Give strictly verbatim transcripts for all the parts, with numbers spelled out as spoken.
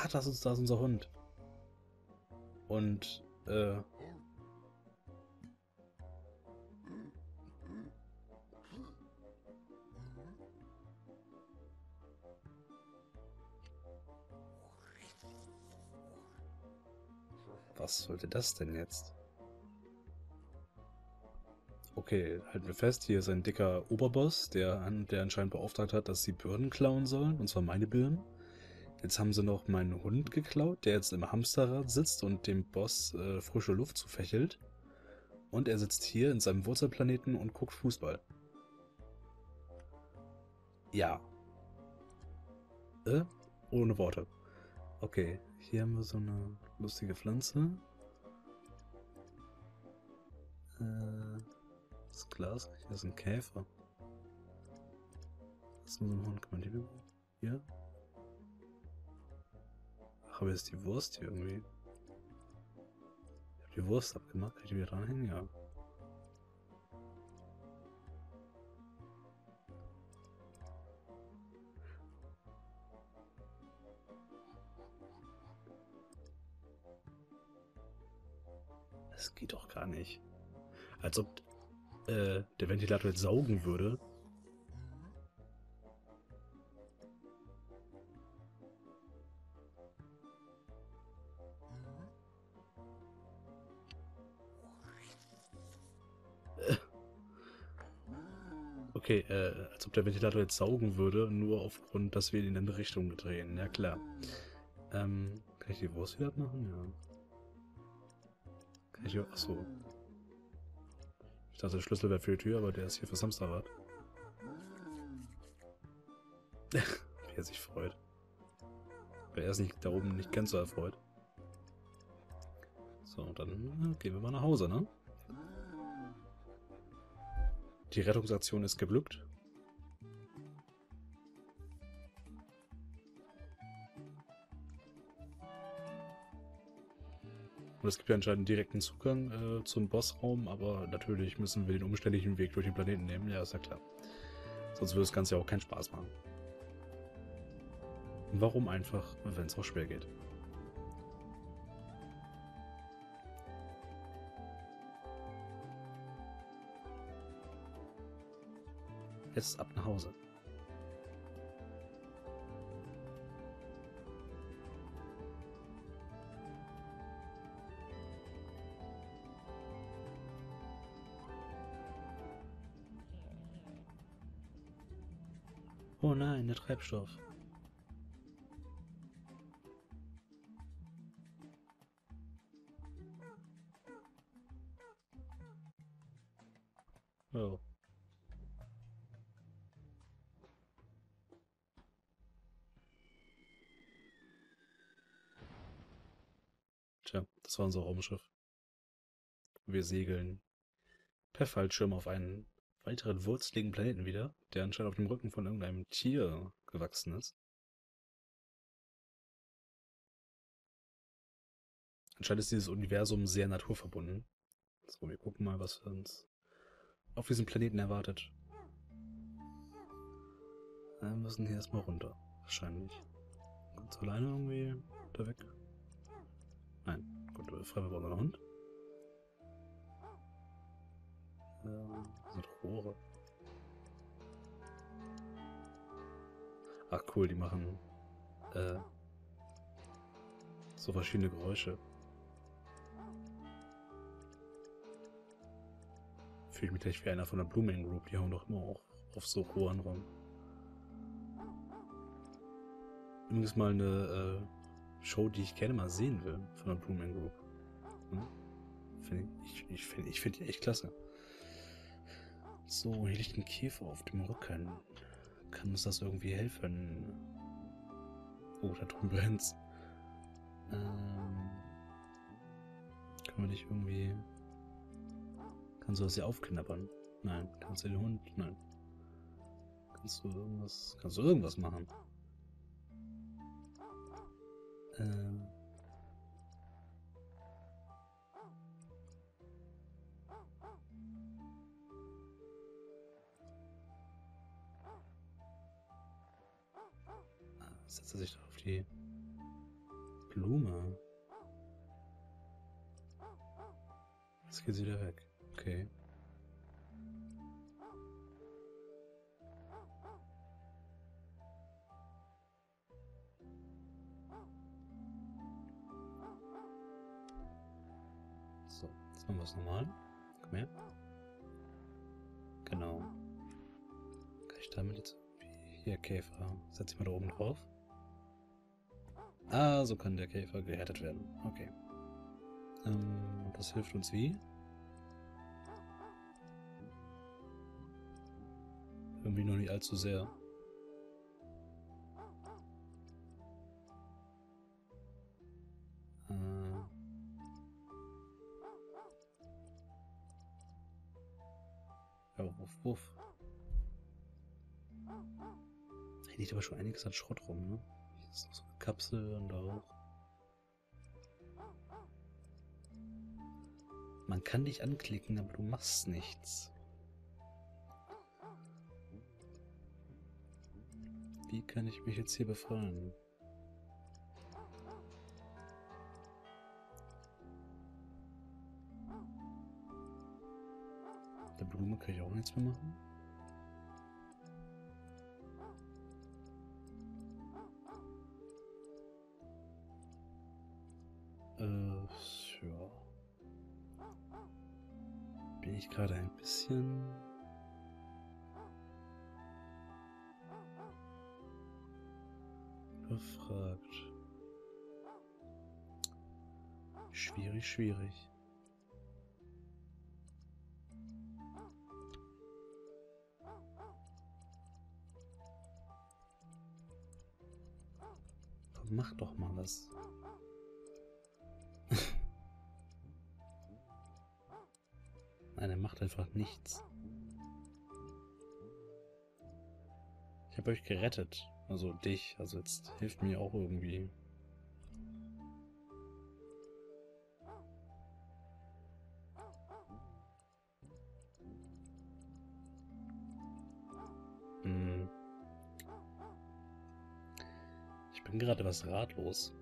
Ah, das ist, das ist unser Hund. Und, äh... was sollte das denn jetzt? Okay, halten wir fest, hier ist ein dicker Oberboss, der, an, der anscheinend beauftragt hat, dass sie Birnen klauen sollen, und zwar meine Birnen. Jetzt haben sie noch meinen Hund geklaut, der jetzt im Hamsterrad sitzt und dem Boss äh, frische Luft zufächelt. Und er sitzt hier in seinem Wurzelplaneten und guckt Fußball. Ja. Äh? Ohne Worte. Okay, hier haben wir so eine lustige Pflanze. Äh, das Glas, hier ist ein Käfer. Das ist nur so ein Hund, kann man die hier? Ach, aber ist die Wurst hier irgendwie. Ich habe die Wurst abgemacht, kann ich die wieder dranhängen? Ja. Das geht doch gar nicht. Als ob äh, der Ventilator jetzt saugen würde. Okay, äh, als ob der Ventilator jetzt saugen würde, nur aufgrund, dass wir ihn in eine andere Richtung drehen. Ja klar. Ähm, kann ich die Wurst wieder abmachen? Ja. Ich, achso. Ich dachte, der Schlüssel wäre für die Tür, aber der ist hier fürs Hamsterrad. Wie er sich freut. Aber er ist nicht, da oben nicht ganz so erfreut. So, dann gehen wir mal nach Hause, ne? Die Rettungsaktion ist geglückt. Und es gibt ja anscheinend einen direkten Zugang äh, zum Bossraum, aber natürlich müssen wir den umständlichen Weg durch den Planeten nehmen. Ja, ist ja klar. Sonst würde das Ganze ja auch keinen Spaß machen. Warum einfach, wenn es auch schwer geht? Jetzt ab nach Hause. Oh nein, der Treibstoff. Oh. Tja, das war unser Raumschiff. Wir segeln per Fallschirm auf einen weiteren wurzeligen Planeten wieder, der anscheinend auf dem Rücken von irgendeinem Tier gewachsen ist. Anscheinend ist dieses Universum sehr naturverbunden. So, wir gucken mal, was uns auf diesem Planeten erwartet. Wir müssen hier erstmal runter, wahrscheinlich. Ganz alleine irgendwie da weg? Nein, gut, befreien wir unseren Hund. Das sind Rohre. Ach cool, die machen äh, so verschiedene Geräusche. Fühle ich mich gleich wie einer von der Blooming Group, die hauen doch immer auch auf so Rohren rum. Übrigens mal eine äh, Show, die ich gerne mal sehen will, von der Blooming Group. Hm? Find ich ich, ich finde ich find die echt klasse. So, hier liegt ein Käfer auf dem Rücken. Kann uns das irgendwie helfen? Oh, da drüben brennt's. Ähm. Können wir dich irgendwie... Kannst du das hier aufknabbern? Nein. Kannst du den Hund? Nein. Kannst du irgendwas... Kannst du irgendwas machen? Ähm. Setzt er sich da auf die Blume. Jetzt geht sie wieder weg. Okay. So, jetzt machen wir es nochmal. Komm her. Genau. Kann ich damit jetzt... Hier, Käfer. Setz dich mal da oben drauf. Ah, so kann der Käfer gehärtet werden. Okay. Ähm, das hilft uns wie? Irgendwie noch nicht allzu sehr. Äh. Ja, wuff, wuff. Hier liegt aber schon einiges an Schrott rum, ne? Hier ist noch so eine Kapsel und auch. Man kann dich anklicken, aber du machst nichts. Wie kann ich mich jetzt hier befreien? Der Blume kann ich auch nichts mehr machen. Ich gerade ein bisschen. Befragt. Schwierig, schwierig. Komm, mach doch mal was. Nein, er macht einfach nichts. Ich habe euch gerettet. Also dich. Also jetzt hilft mir auch irgendwie. Hm. Ich bin gerade etwas ratlos.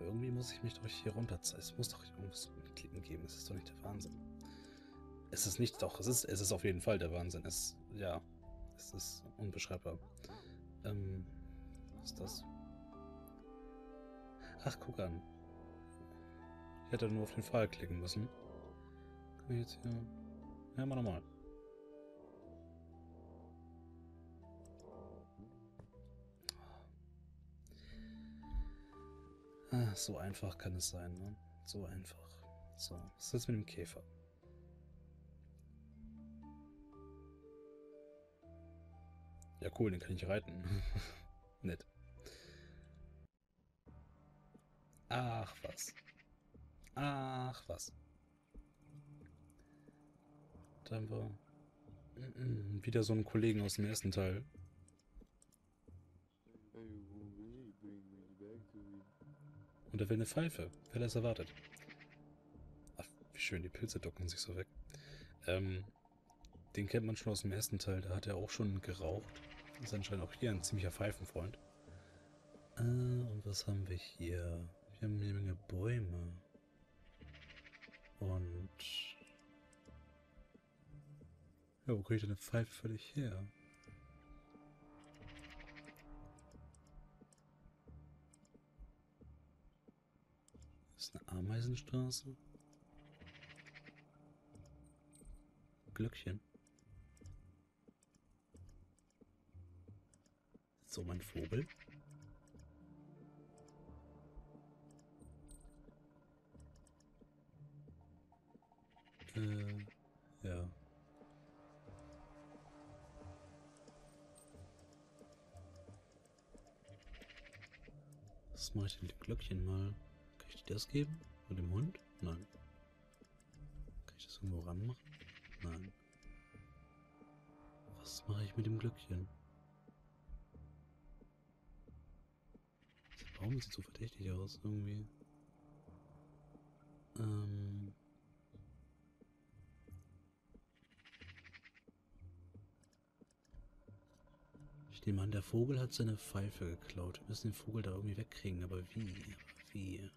Irgendwie muss ich mich doch hier runterziehen. Es muss doch irgendwas mit Klicken geben. Das ist doch nicht der Wahnsinn. Es ist nicht, doch, es ist, es ist auf jeden Fall der Wahnsinn. Es, ja, es ist unbeschreibbar. Ähm, was ist das? Ach, guck an. Ich hätte nur auf den Pfahl klicken müssen. Kann ich jetzt hier... Ja, mal nochmal. Ah, so einfach kann es sein, ne? So einfach. So, was ist jetzt mit dem Käfer? Ja, cool, den kann ich reiten. Nett. Ach was. Ach was. Da haben wir wieder so einen Kollegen aus dem ersten Teil. Und er will eine Pfeife. Wer das erwartet. Ach, wie schön, die Pilze ducken sich so weg. Ähm, den kennt man schon aus dem ersten Teil. Da hat er auch schon geraucht. Ist anscheinend auch hier ein ziemlicher Pfeifenfreund. Äh, und was haben wir hier? Wir haben eine Menge Bäume. Und... Ja, wo kriege ich denn eine Pfeife völlig her? Das ist eine Ameisenstraße. Glöckchen. So, mein Vogel. Äh, ja. Was mache ich denn mit dem Glöckchen mal? Kann ich dir das geben? Mit dem Hund? Nein. Kann ich das irgendwo ranmachen? Nein. Was mache ich mit dem Glöckchen? Warum sieht so verdächtig aus, irgendwie? Ähm. Ich Dem Mann, der Vogel hat seine Pfeife geklaut. Wir müssen den Vogel da irgendwie wegkriegen, aber wie? Wie?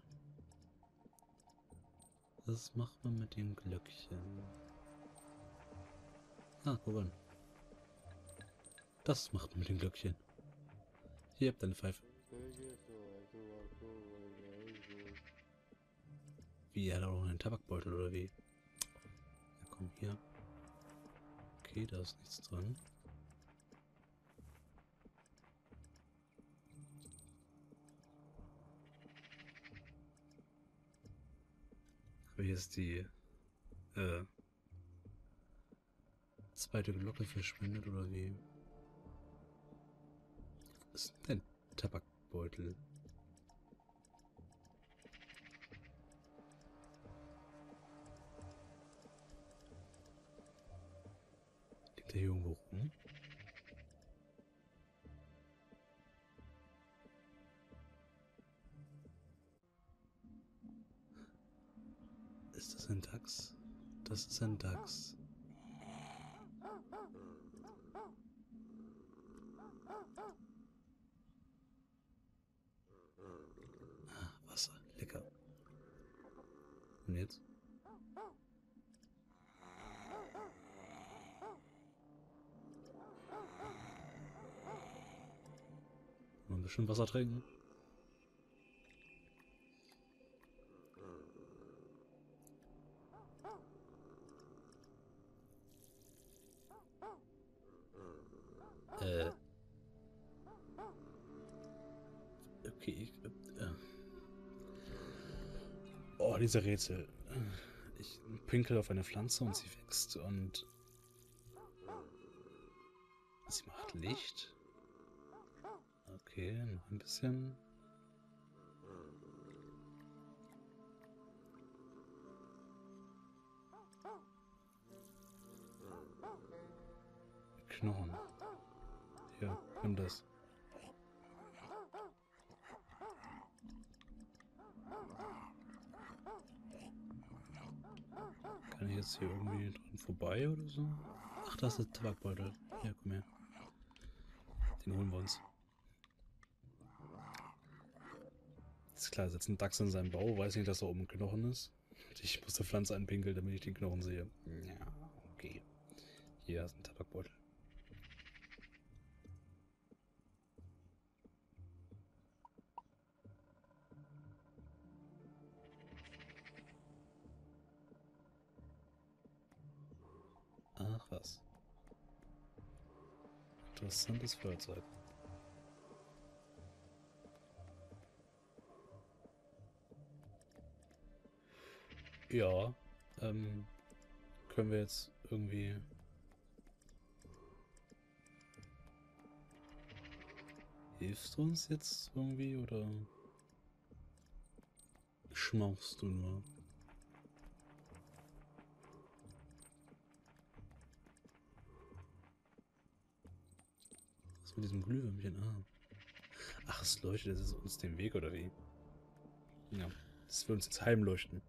Was macht man mit dem Glöckchen? Ah, guck mal. Das macht man mit dem Glöckchen. Hier, habt ihr eine Pfeife. Wie, er hat auch noch einen Tabakbeutel, oder wie? Ja, komm, hier. Okay, da ist nichts dran. Aber hier ist die, äh, zweite Glocke verschwindet, oder wie? Was ist denn ein Tabakbeutel? Liegt der hier irgendwo rum? Ist das ein Dachs? Das ist ein Dachs. Lecker. Und jetzt? Mal ein bisschen Wasser trinken. Äh. Okay, ich... Äh. Oh, diese Rätsel. Ich pinkel auf eine Pflanze und sie wächst und... Sie macht Licht. Okay, noch ein bisschen. Knochen. Hier, nimm das. Kann ich jetzt hier irgendwie dran vorbei oder so? Ach, das ist der Tabakbeutel. Ja, komm her. Den holen wir uns. Ist klar, sitzt ein Dachs in seinem Bau, weiß nicht, dass da oben ein Knochen ist. Ich muss der Pflanze anpinkeln, damit ich den Knochen sehe. Ja, okay. Hier ist ein Tabakbeutel. Ach was. Interessantes Fahrzeug. Ja, ähm, können wir jetzt irgendwie... Hilfst du uns jetzt irgendwie, oder... Schmaufst du nur? Mit diesem Glühwürmchen, ah. Ach, es leuchtet, das ist uns den Weg, oder wie? Ja, das wird uns jetzt heimleuchten.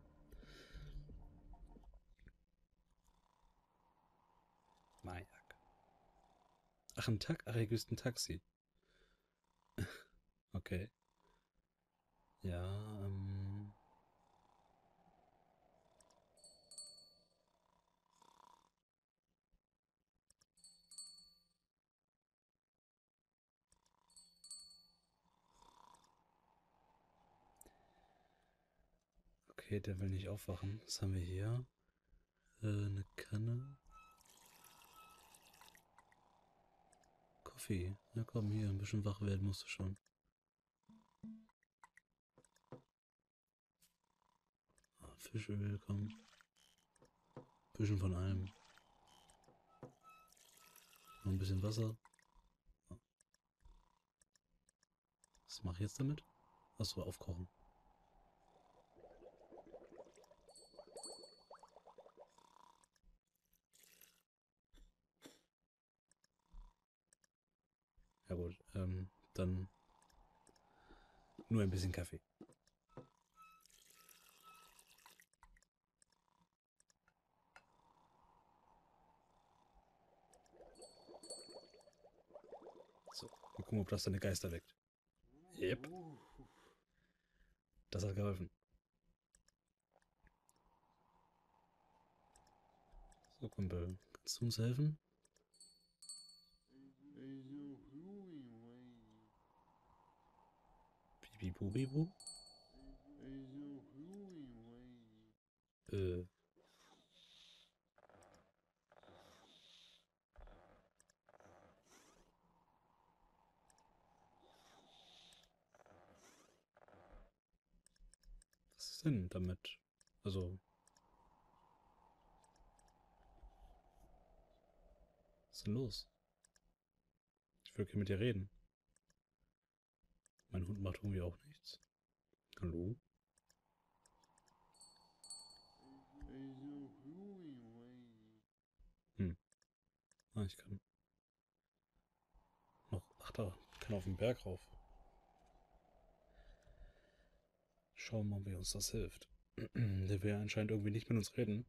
Majak. Ach, ein Taxi? Ach, hier ist ein Taxi. Okay. Ja, ähm... Okay, der will nicht aufwachen. Was haben wir hier? Äh, eine Kanne. Kaffee. Na komm, hier, ein bisschen wach werden musst du schon. Ah, Fischöl, komm. Ein bisschen von allem. Noch ein bisschen Wasser. Was mache ich jetzt damit? Achso, aufkochen. Ja gut, ähm, dann nur ein bisschen Kaffee. So. gucken, ob das deine Geister weckt. Yep. Das hat geholfen. So, Kumpel, kannst du uns helfen? Bibibubibu? Äh. Was ist denn damit? Also... Was ist denn los? Ich will mit dir reden. Mein Hund macht irgendwie auch nichts. Hallo? Hm. Ah, ich kann... Noch... Ach da, ich kann auf den Berg rauf. Schauen wir mal, wie uns das hilft. Der will anscheinend irgendwie nicht mit uns reden.